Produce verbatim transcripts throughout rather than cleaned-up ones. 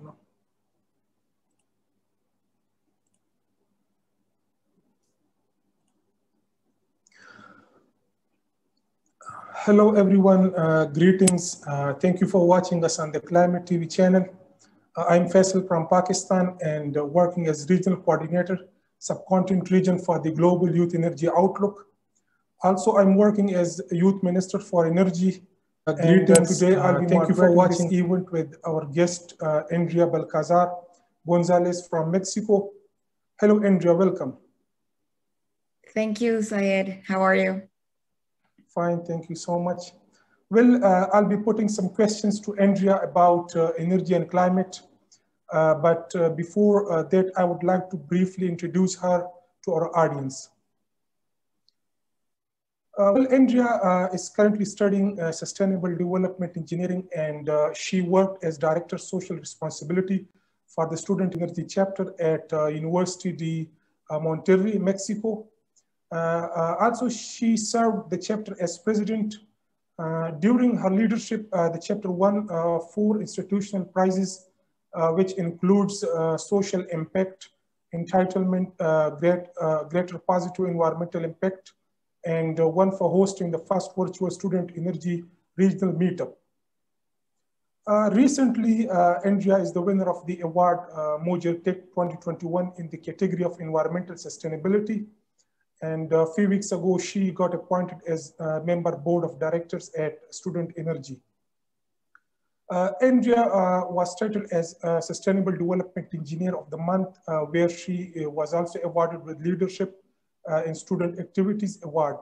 ¿no? Hello, everyone. Uh, greetings. Uh, thank you for watching us on the Climate T V channel. Uh, I'm Faisal from Pakistan and uh, working as Regional Coordinator, Subcontinent Region for the Global Youth Energy Outlook. Also, I'm working as Youth Minister for Energy. Uh, and uh, today, uh, I'll thank you for watching this event with our guest, uh, Andrea Balcazar Gonzalez from Mexico. Hello, Andrea. Welcome. Thank you, Syed. How are you? Fine, thank you so much. Well, uh, I'll be putting some questions to Andrea about uh, energy and climate. Uh, but uh, before uh, that, I would like to briefly introduce her to our audience. Uh, well, Andrea uh, is currently studying uh, Sustainable Development Engineering, and uh, she worked as Director of Social Responsibility for the Student Energy Chapter at uh, University de uh, Monterrey, Mexico. Uh, uh, also, she served the chapter as president. Uh, during her leadership, uh, the chapter won uh, four institutional prizes, uh, which includes uh, social impact, entitlement, uh, great, uh, greater positive environmental impact, and uh, one for hosting the first virtual student energy regional meetup. Uh, recently, uh, Andrea is the winner of the award uh, MoJ Tech twenty twenty-one in the category of environmental sustainability. And a few weeks ago, she got appointed as a member board of directors at Student Energy. Uh, Andrea uh, was titled as a Sustainable Development Engineer of the Month, uh, where she uh, was also awarded with Leadership uh, in Student Activities Award.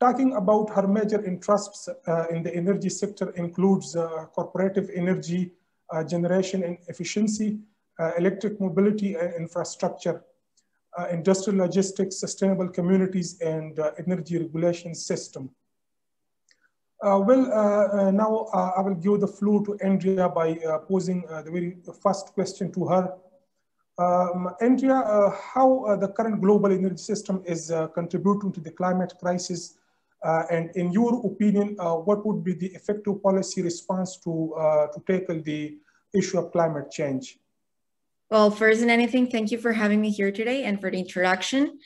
Talking about her major interests uh, in the energy sector includes uh, corporative energy uh, generation and efficiency, uh, electric mobility and infrastructure, Uh, industrial logistics, sustainable communities, and uh, energy regulation system. Uh, well, uh, uh, now uh, I will give the floor to Andrea by uh, posing uh, the very first question to her. Um, Andrea, uh, how uh, the current global energy system is uh, contributing to the climate crisis? Uh, and in your opinion, uh, what would be the effective policy response to, uh, to tackle the issue of climate change? Well, first than anything, thank you for having me here today and for the introduction.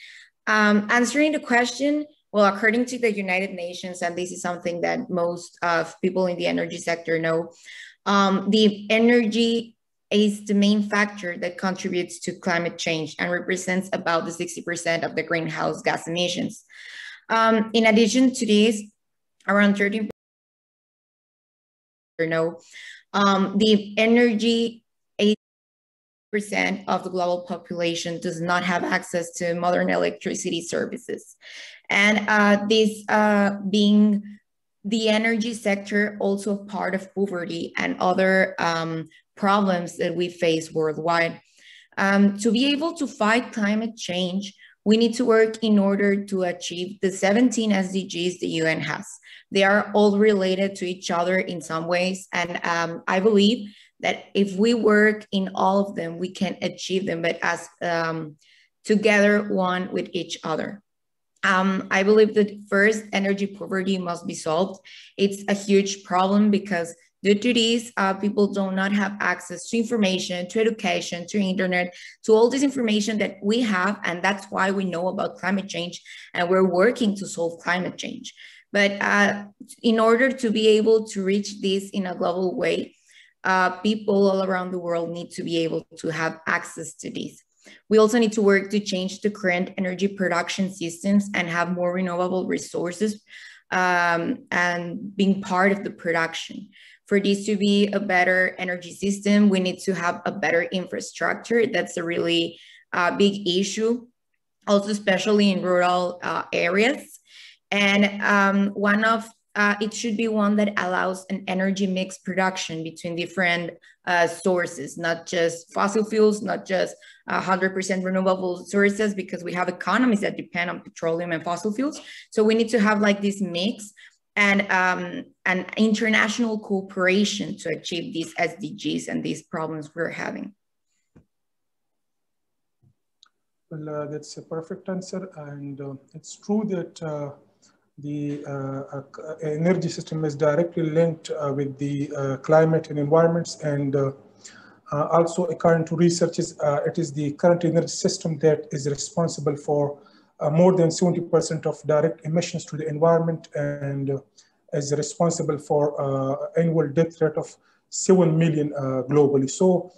Um, answering the question, well, according to the United Nations, and this is something that most of people in the energy sector know, um, the energy is the main factor that contributes to climate change and represents about the sixty percent of the greenhouse gas emissions. Um, in addition to this, around thirteen percent know, um, the energy of the global population does not have access to modern electricity services. And uh, this uh, being the energy sector also part of poverty and other um, problems that we face worldwide. Um, to be able to fight climate change, we need to work in order to achieve the seventeen S D Gs the U N has. They are all related to each other in some ways. And um, I believe that if we work in all of them, we can achieve them, but as um, together, one with each other. Um, I believe that first, energy poverty must be solved. It's a huge problem because due to this, uh, people do not have access to information, to education, to internet, to all this information that we have, and that's why we know about climate change, and we're working to solve climate change. But uh, in order to be able to reach this in a global way, Uh, people all around the world need to be able to have access to these. We also need to work to change the current energy production systems and have more renewable resources um, and being part of the production. For this to be a better energy system, we need to have a better infrastructure. That's a really uh, big issue, also especially in rural uh, areas. And um, one of Uh, it should be one that allows an energy mix production between different uh, sources, not just fossil fuels, not just one hundred percent renewable sources, because we have economies that depend on petroleum and fossil fuels. So we need to have like this mix and um, an international cooperation to achieve these S D Gs and these problems we're having. Well, uh, that's a perfect answer. And uh, it's true that uh... the uh, uh, energy system is directly linked uh, with the uh, climate and environments, and uh, Uh, also, according to researchers, uh, it is the current energy system that is responsible for uh, more than seventy percent of direct emissions to the environment, and uh, is responsible for uh, annual death rate of seven million uh, globally. So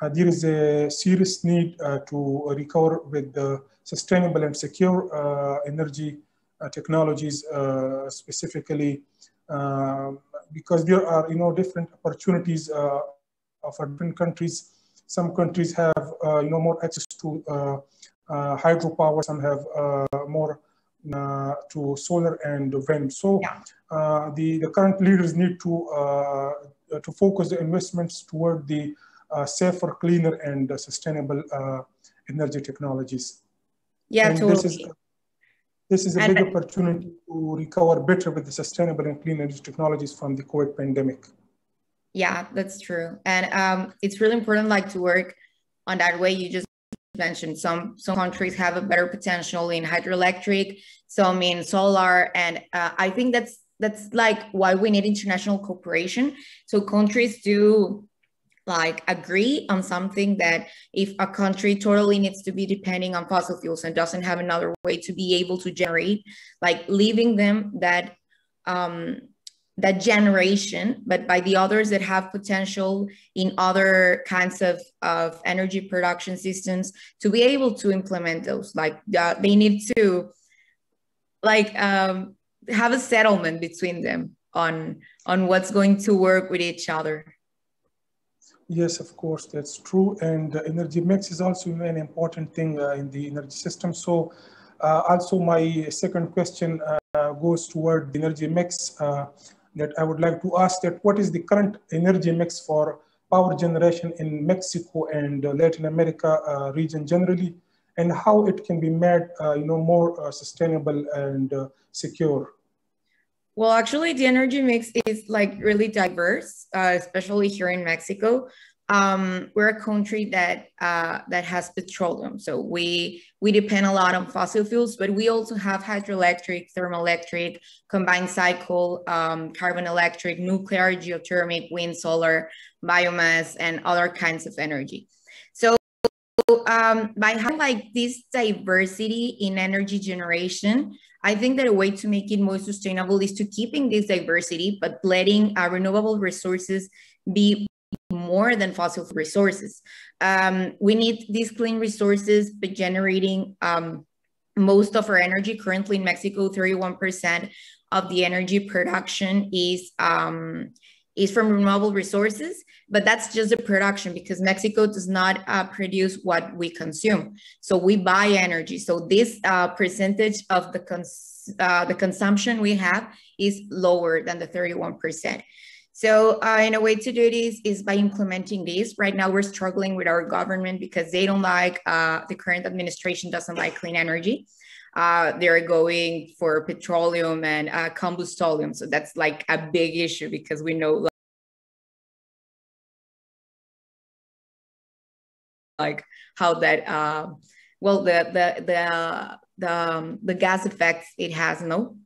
uh, there is a serious need uh, to recover with the sustainable and secure uh, energy uh, technologies, uh, specifically uh, because there are, you know, different opportunities uh, for different countries. Some countries have, uh, you know, more access to uh, uh, hydropower. Some have uh, more uh, to solar and wind. So yeah. uh, the the current leaders need to uh, to focus the investments toward the uh, safer, cleaner, and uh, sustainable uh, energy technologies. Yeah, and totally. This is, this is a and big opportunity to recover better with the sustainable and clean energy technologies from the COVID pandemic. Yeah, that's true. And um, it's really important, like, to work on that way. You just mentioned some, some countries have a better potential in hydroelectric, some in solar. And uh, I think that's, that's like why we need international cooperation. So countries do like agree on something, that if a country totally needs to be depending on fossil fuels and doesn't have another way to be able to generate, like leaving them that, um, that generation, but by the others that have potential in other kinds of, of energy production systems to be able to implement those. Like uh, they need to like um, have a settlement between them on, on what's going to work with each other. Yes, of course, that's true. And uh, energy mix is also an important thing uh, in the energy system. So uh, also my second question uh, goes toward the energy mix. Uh, that I would like to ask that what is the current energy mix for power generation in Mexico and uh, Latin America uh, region generally, and how it can be made uh, you know, more uh, sustainable and uh, secure? Well, actually the energy mix is like really diverse, uh, especially here in Mexico. Um, we're a country that, uh, that has petroleum. So we, we depend a lot on fossil fuels, but we also have hydroelectric, thermoelectric, combined cycle, um, carbon electric, nuclear, geothermal, wind, solar, biomass, and other kinds of energy. So um, by having like this diversity in energy generation, I think that a way to make it more sustainable is to keeping this diversity, but letting our renewable resources be more than fossil resources. Um, we need these clean resources, but generating um, most of our energy. Currently in Mexico, thirty-one percent of the energy production is, um, is from renewable resources, but that's just the production, because Mexico does not uh, produce what we consume. So we buy energy. So this uh, percentage of the, cons uh, the consumption we have is lower than the thirty-one percent. So uh, in a way to do this is by implementing this. Right now, we're struggling with our government because they don't like, uh, the current administration doesn't like clean energy. Uh, they're going for petroleum and uh, combustible. So that's like a big issue, because we know like how that, uh, well, the, the, the, the, um, the gas effects it has, no?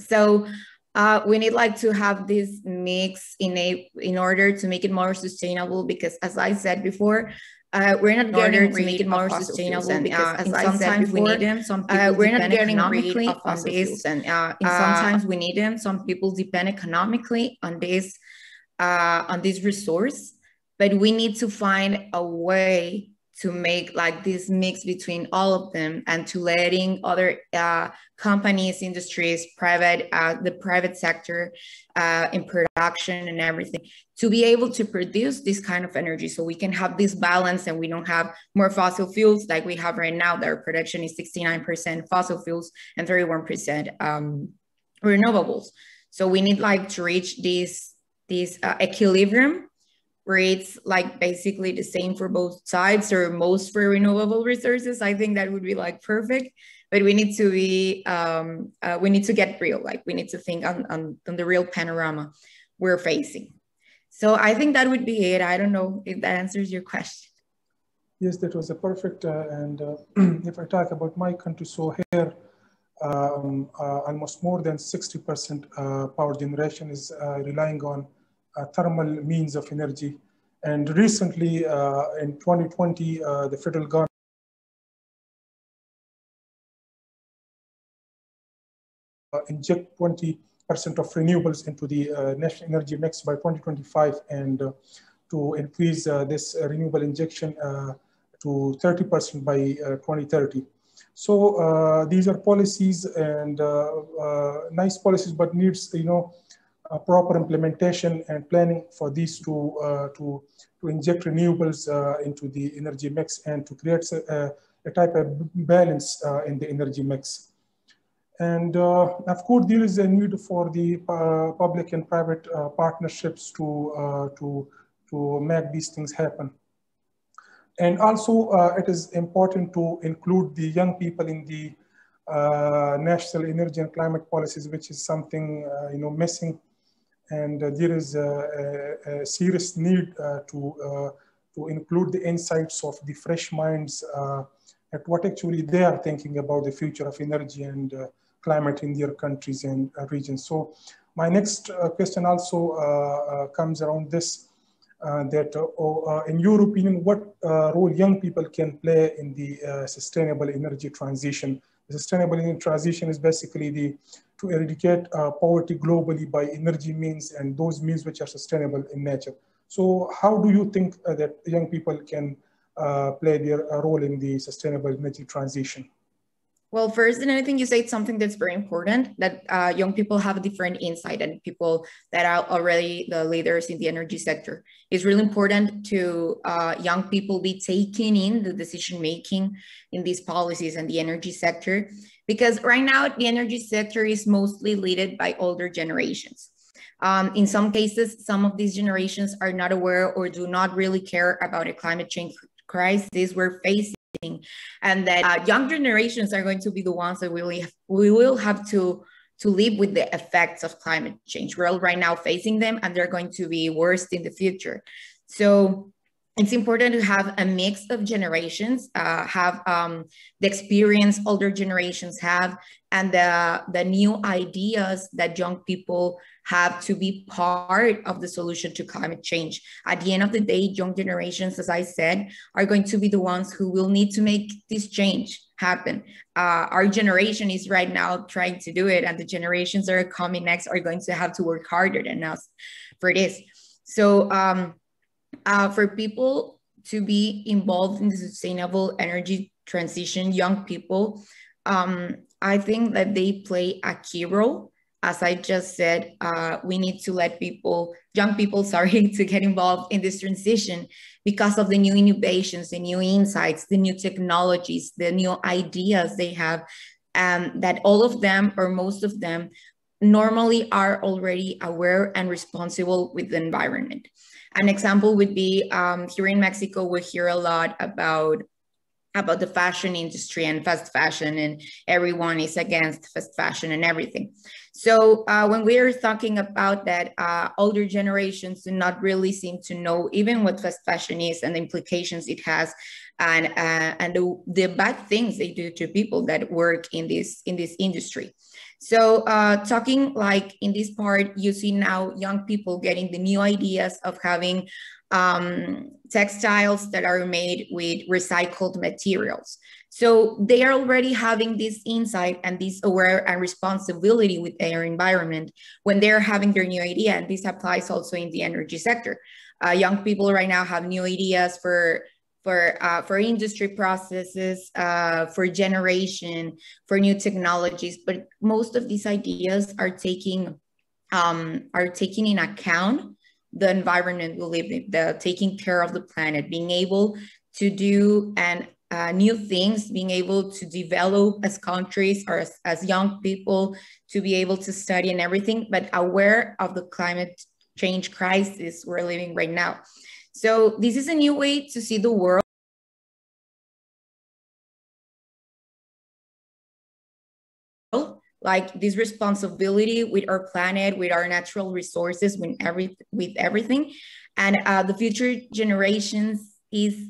So Uh, we need like to have this mix in a in order to make it more sustainable, because as I said before, uh, we're not in order to make it more sustainable and, because uh, as I said before, we need them, some people uh, we're not getting rid of on this, and uh, and sometimes uh, we need them. Some people depend economically on this uh, on this resource, but we need to find a way to make like this mix between all of them, and to letting other uh, companies, industries, private, uh, the private sector uh, in production and everything, to be able to produce this kind of energy. So we can have this balance, and we don't have more fossil fuels like we have right now. Their production is sixty-nine percent fossil fuels and thirty-one percent um, renewables. So we need like to reach this, this uh, equilibrium, where it's like basically the same for both sides, or most for renewable resources. I think that would be like perfect, but we need to be, um, uh, we need to get real. Like we need to think on, on, on the real panorama we're facing. So I think that would be it. I don't know if that answers your question. Yes, that was a perfect, uh, and uh, if I talk about my country, so here, um, uh, almost more than sixty percent uh, power generation is uh, relying on Uh, thermal means of energy, And recently, uh, in twenty twenty, uh, the federal government inject twenty percent of renewables into the uh, national energy mix by twenty twenty-five, and uh, to increase uh, this uh, renewable injection uh, to thirty percent by uh, twenty thirty. So uh, these are policies and uh, uh, nice policies, but needs, you know, a proper implementation and planning for these to uh, to to inject renewables uh, into the energy mix and to create a, a type of balance uh, in the energy mix. And uh, of course, there is a need for the uh, public and private uh, partnerships to uh, to to make these things happen. And also, uh, it is important to include the young people in the uh, national energy and climate policies, which is something uh, you know missing. And uh, there is a, a, a serious need uh, to uh, to include the insights of the fresh minds uh, at what actually they are thinking about the future of energy and uh, climate in their countries and uh, regions. So my next uh, question also uh, uh, comes around this, uh, that uh, uh, in your opinion, what uh, role young people can play in the uh, sustainable energy transition? The sustainable energy transition is basically the to eradicate uh, poverty globally by energy means, and those means which are sustainable in nature. So how do you think uh, that young people can uh, play their uh, role in the sustainable energy transition? Well, first, and I think you said something that's very important, that uh, young people have a different insight and people that are already the leaders in the energy sector. It's really important to uh, young people be taking in the decision-making in these policies and the energy sector, because right now the energy sector is mostly led by older generations. Um, in some cases, some of these generations are not aware or do not really care about a climate change crisis we're facing. And that uh, young generations are going to be the ones that we will have, we will have to, to live with the effects of climate change. We're all right now facing them, and they're going to be worse in the future. So it's important to have a mix of generations, uh, have um, the experience older generations have, and the, the new ideas that young people have to be part of the solution to climate change. At the end of the day, young generations, as I said, are going to be the ones who will need to make this change happen. Uh, our generation is right now trying to do it, and the generations that are coming next are going to have to work harder than us for this. So um, uh, for people to be involved in the sustainable energy transition, young people, um, I think that they play a key role. As I just said, uh, we need to let people, young people, sorry, to get involved in this transition because of the new innovations, the new insights, the new technologies, the new ideas they have, and um, that all of them or most of them normally are already aware and responsible with the environment. An example would be um, here in Mexico, we hear a lot about about the fashion industry and fast fashion, and everyone is against fast fashion and everything. So uh, when we are talking about that, uh, older generations do not really seem to know even what fast fashion is and the implications it has, and uh, and the, the bad things they do to people that work in this in this industry. So uh, talking like in this part, you see now young people getting the new ideas of having um, textiles that are made with recycled materials. So they are already having this insight and this aware and responsibility with their environment when they're having their new idea. And this applies also in the energy sector. Uh, young people right now have new ideas for for uh, for industry processes, uh, for generation, for new technologies. But most of these ideas are taking um, are taking in account the environment we live in, the taking care of the planet, being able to do and uh, new things, being able to develop as countries or as, as young people, to be able to study and everything, but aware of the climate change crisis we're living right now. So this is a new way to see the world. Like this responsibility with our planet, with our natural resources, with, every, with everything. And uh, the future generations is,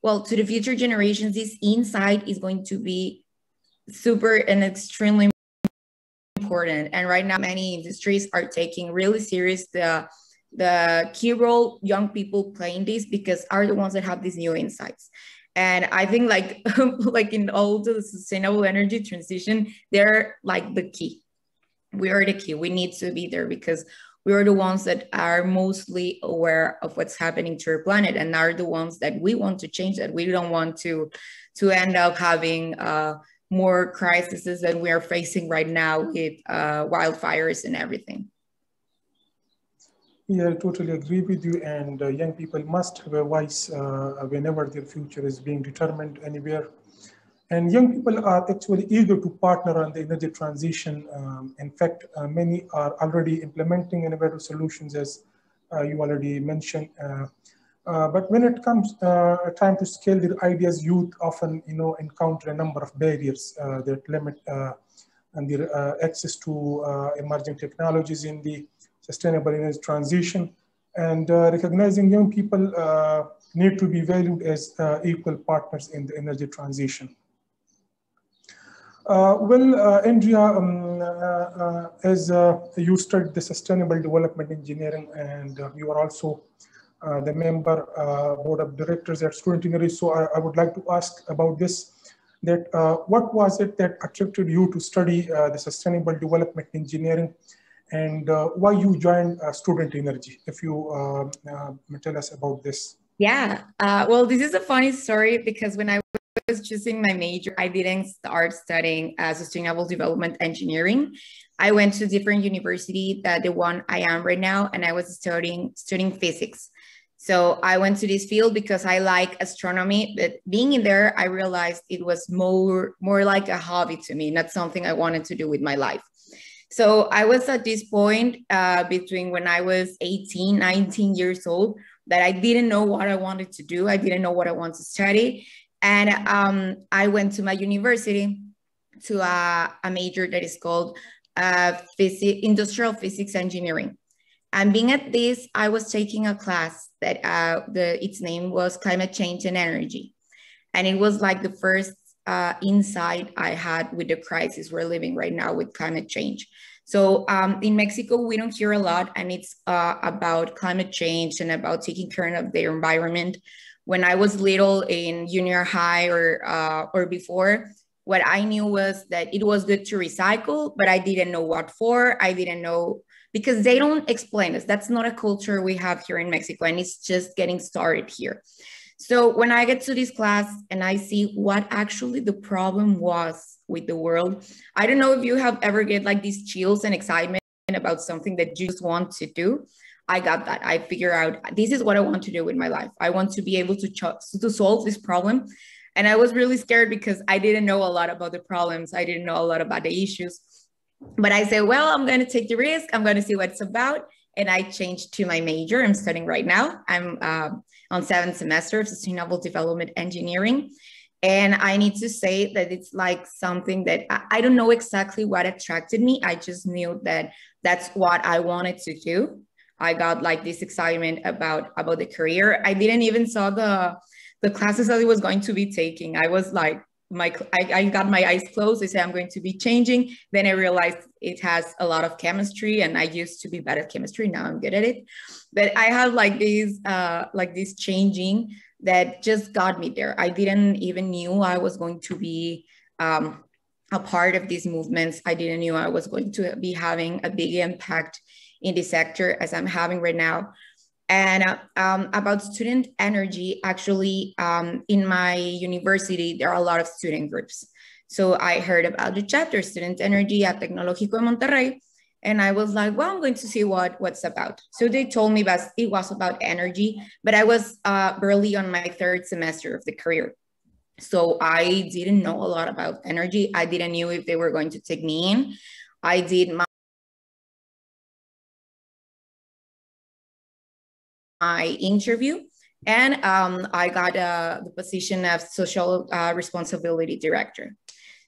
well, to the future generations, this insight is going to be super and extremely important. And right now, many industries are taking really serious the the key role young people play in this, because are the ones that have these new insights. And I think like, like in all the sustainable energy transition, they're like the key. We are the key. We need to be there because we are the ones that are mostly aware of what's happening to our planet, and are the ones that we want to change, that we don't want to, to end up having uh, more crises than we are facing right now with uh, wildfires and everything. Yeah, I totally agree with you, and uh, young people must have a voice uh, whenever their future is being determined anywhere. And young people are actually eager to partner on the energy transition. Um, in fact, uh, many are already implementing innovative solutions, as uh, you already mentioned. Uh, uh, but when it comes uh, time to scale their ideas, youth often, you know, encounter a number of barriers uh, that limit uh, and their uh, access to uh, emerging technologies in the sustainable energy transition. And uh, recognizing young people uh, need to be valued as uh, equal partners in the energy transition. Uh, well, uh, Andrea, um, uh, uh, as uh, you studied the sustainable development engineering, and uh, you are also uh, the member uh, board of directors at Student Energy, so I, I would like to ask about this, that uh, what was it that attracted you to study uh, the sustainable development engineering, and uh, why you joined uh, Student Energy, if you uh, uh, tell us about this. Yeah, uh, well, this is a funny story, because when I was choosing my major, I didn't start studying uh, sustainable development engineering. I went to a different university than the one I am right now, and I was studying studying physics. So I went to this field because I like astronomy, but being in there, I realized it was more, more like a hobby to me, not something I wanted to do with my life. So I was at this point uh, between when I was eighteen, nineteen years old, that I didn't know what I wanted to do. I didn't know what I wanted to study. And um, I went to my university to uh, a major that is called uh, Physi- Industrial Physics Engineering. And being at this, I was taking a class that uh, the, its name was Climate Change and Energy. And it was like the first uh, insight I had with the crisis we're living right now with climate change. So um, in Mexico, we don't hear a lot, and it's uh, about climate change and about taking care of the environment. When I was little in junior high or, uh, or before, what I knew was that it was good to recycle, but I didn't know what for. I didn't know, because they don't explain this. That's not a culture we have here in Mexico, and it's just getting started here. So when I get to this class and I see what actually the problem was with the world, I don't know if you have ever get like these chills and excitement about something that you just want to do. I got that. I figure out this is what I want to do with my life. I want to be able to, to solve this problem. And I was really scared because I didn't know a lot about the problems. I didn't know a lot about the issues. But I said, well, I'm going to take the risk. I'm going to see what it's about. And I changed to my major. I'm studying right now. I'm uh, on seventh semester of Sustainable Development Engineering. And I need to say that it's like something that I, I don't know exactly what attracted me. I just knew that that's what I wanted to do. I got like this excitement about, about the career. I didn't even saw the, the classes that I was going to be taking. I was like, my, I, I got my eyes closed. I said, I'm going to be changing. Then I realized it has a lot of chemistry, and I used to be bad at chemistry. Now I'm good at it. But I had like these, uh, like this changing that just got me there. I didn't even knew I was going to be um, a part of these movements. I didn't knew I was going to be having a big impact in this sector as I'm having right now. And uh, um, about student energy, actually um, in my university, there are a lot of student groups. So I heard about the chapter Student Energy at Tecnológico de Monterrey. And I was like, well, I'm going to see what what's about. So they told me that it was about energy, but I was uh, barely on my third semester of the career. So I didn't know a lot about energy. I didn't know if they were going to take me in. I did my my interview, and um, I got uh, the position of Social uh, Responsibility Director.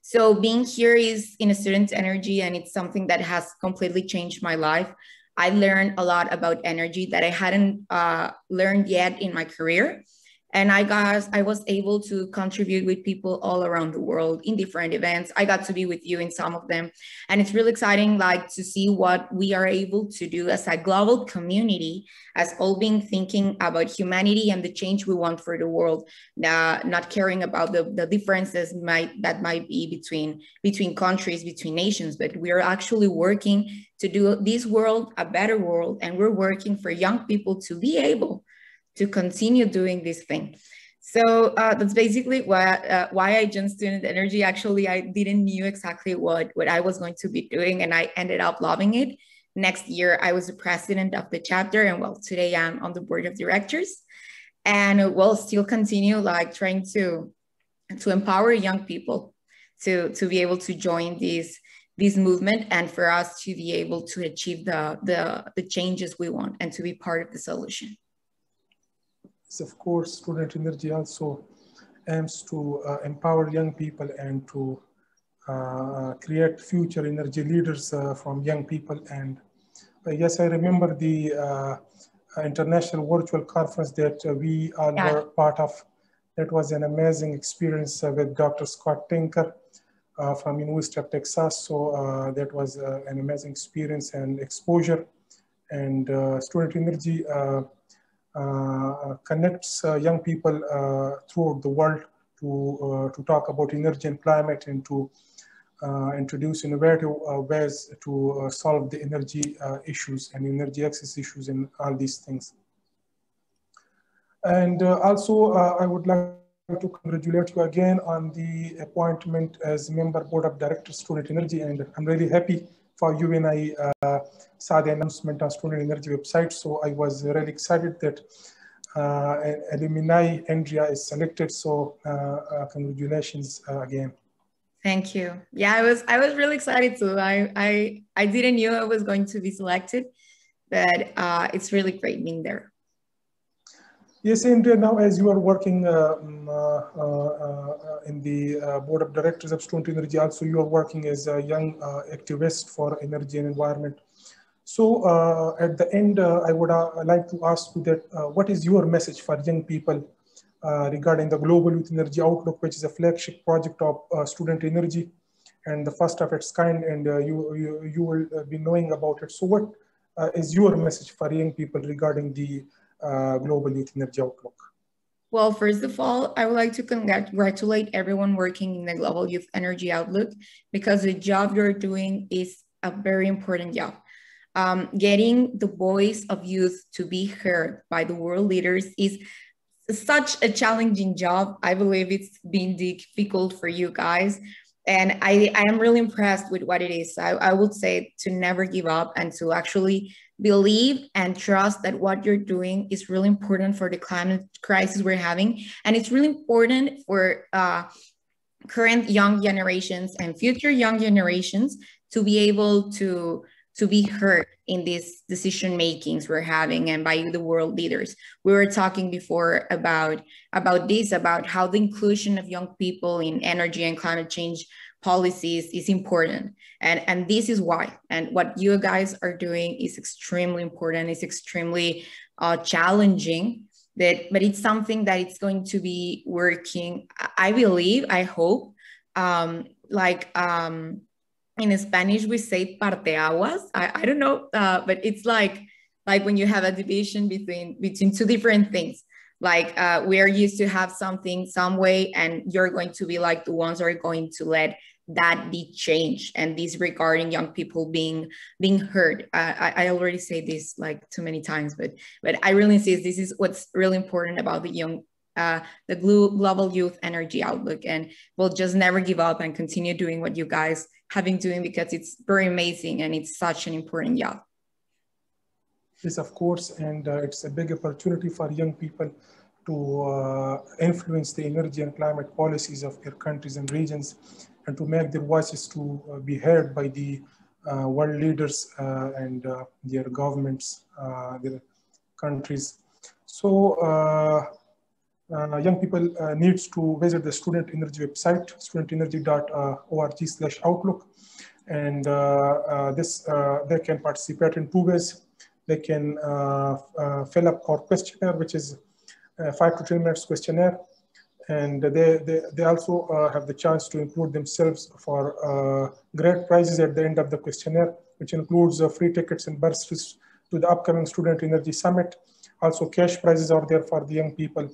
So being here is in a student energy, and it's something that has completely changed my life. I learned a lot about energy that I hadn't uh, learned yet in my career. And I got, I was able to contribute with people all around the world in different events. I got to be with you in some of them. And it's really exciting, like, to see what we are able to do as a global community, as all being thinking about humanity and the change we want for the world, uh, not caring about the, the differences might, that might be between, between countries, between nations, but we are actually working to do this world a better world. And we're working for young people to be able to continue doing this thing. So uh, that's basically why, uh, why I joined Student Energy. Actually, I didn't knew exactly what, what I was going to be doing, and I ended up loving it. Next year, I was the president of the chapter, and well, today I'm on the board of directors, and we'll still continue like trying to, to empower young people to, to be able to join this, this movement, and for us to be able to achieve the, the, the changes we want and to be part of the solution. Of course, Student Energy also aims to uh, empower young people and to uh, create future energy leaders uh, from young people. And uh, yes, I remember the uh, international virtual conference that uh, we all yeah. were part of. That was an amazing experience uh, with Doctor Scott Tinker uh, from University of Texas. So uh, that was uh, an amazing experience and exposure. And uh, Student Energy uh, Uh, connects uh, young people uh, throughout the world to, uh, to talk about energy and climate, and to uh, introduce innovative uh, ways to uh, solve the energy uh, issues and energy access issues and all these things. And uh, also, uh, I would like to congratulate you again on the appointment as member board of directors Student Energy, and I'm really happy for you when I uh, saw the announcement on Student Energy website. So I was really excited that uh, alumni Andrea is selected. So uh, uh, congratulations uh, again. Thank you. Yeah, I was I was really excited too. I I, I didn't know I was going to be selected, but uh, it's really great being there. Yes, Andrea, now as you are working uh, um, uh, uh, in the uh, board of directors of Student Energy, also you are working as a young uh, activist for energy and environment. So uh, at the end, uh, I would uh, like to ask you that uh, what is your message for young people uh, regarding the Global Youth Energy Outlook, which is a flagship project of uh, Student Energy and the first of its kind, and uh, you, you, you will be knowing about it. So what uh, is your message for young people regarding the Uh, Global Youth Energy Outlook? Well, first of all, I would like to congratulate everyone working in the Global Youth Energy Outlook, because the job you're doing is a very important job. Um, getting the voice of youth to be heard by the world leaders is such a challenging job. I believe it's been difficult for you guys. And I, I am really impressed with what it is. I, I would say to never give up and to actually believe and trust that what you're doing is really important for the climate crisis we're having. And it's really important for uh, current young generations and future young generations to be able to, to be heard in these decision makings we're having and by the world leaders. We were talking before about, about this, about how the inclusion of young people in energy and climate change policies is important. And, and this is why, and what you guys are doing is extremely important. It's extremely uh, challenging, that, but it's something that it's going to be working, I believe, I hope, um, like, um, in Spanish, we say parteaguas. I, I don't know, uh, but it's like like when you have a division between between two different things. Like uh, we are used to have something some way, and you're going to be like the ones who are going to let that be changed. And this regarding young people being being heard. Uh, I, I already say this like too many times, but but I really insist this is what's really important about the young Uh, the Global Youth Energy Outlook, and we'll just never give up and continue doing what you guys have been doing, because it's very amazing and it's such an important job. Yes, of course, and uh, it's a big opportunity for young people to uh, influence the energy and climate policies of their countries and regions, and to make their voices to uh, be heard by the uh, world leaders uh, and uh, their governments, uh, their countries. So uh, Uh, young people uh, needs to visit the Student Energy website, student energy dot org slash outlook, and uh, uh, this uh, they can participate in two ways. They can uh, uh, fill up our questionnaire, which is uh, five to ten minutes questionnaire, and they, they, they also uh, have the chance to include themselves for uh, great prizes at the end of the questionnaire, which includes uh, free tickets and bursaries to the upcoming Student Energy Summit. Also, cash prizes are there for the young people,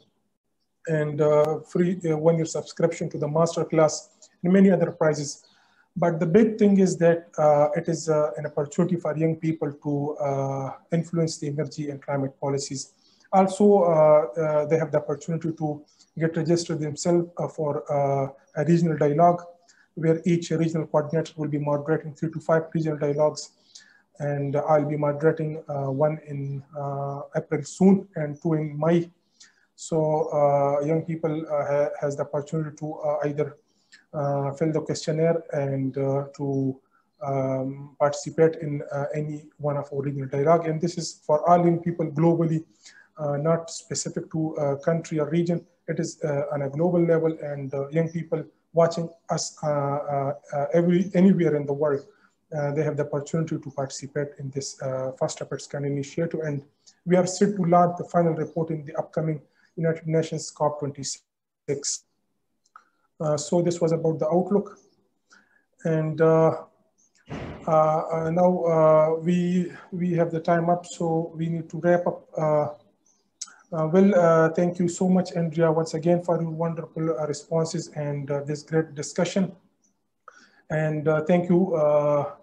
and uh, free uh, one-year subscription to the master class, and many other prizes. But the big thing is that uh, it is uh, an opportunity for young people to uh, influence the energy and climate policies. Also, uh, uh, they have the opportunity to get registered themselves uh, for uh, a regional dialogue, where each regional coordinator will be moderating three to five regional dialogues. And I'll be moderating uh, one in uh, April soon and two in May. So uh, young people uh, ha has the opportunity to uh, either Uh, fill the questionnaire and uh, to um, participate in uh, any one of our regional dialogue. And this is for all young people globally, uh, not specific to a country or region. It is uh, on a global level, and uh, young people watching us uh, uh, every, anywhere in the world, uh, they have the opportunity to participate in this uh, First Efforts Can initiative. And we are set to launch the final report in the upcoming United Nations COP twenty-six. Uh, so this was about the outlook, and uh, uh, uh, now uh, we we have the time up, so we need to wrap up. Uh, uh, well, uh, thank you so much, Andrea, once again for your wonderful uh, responses and uh, this great discussion. And uh, thank you, uh,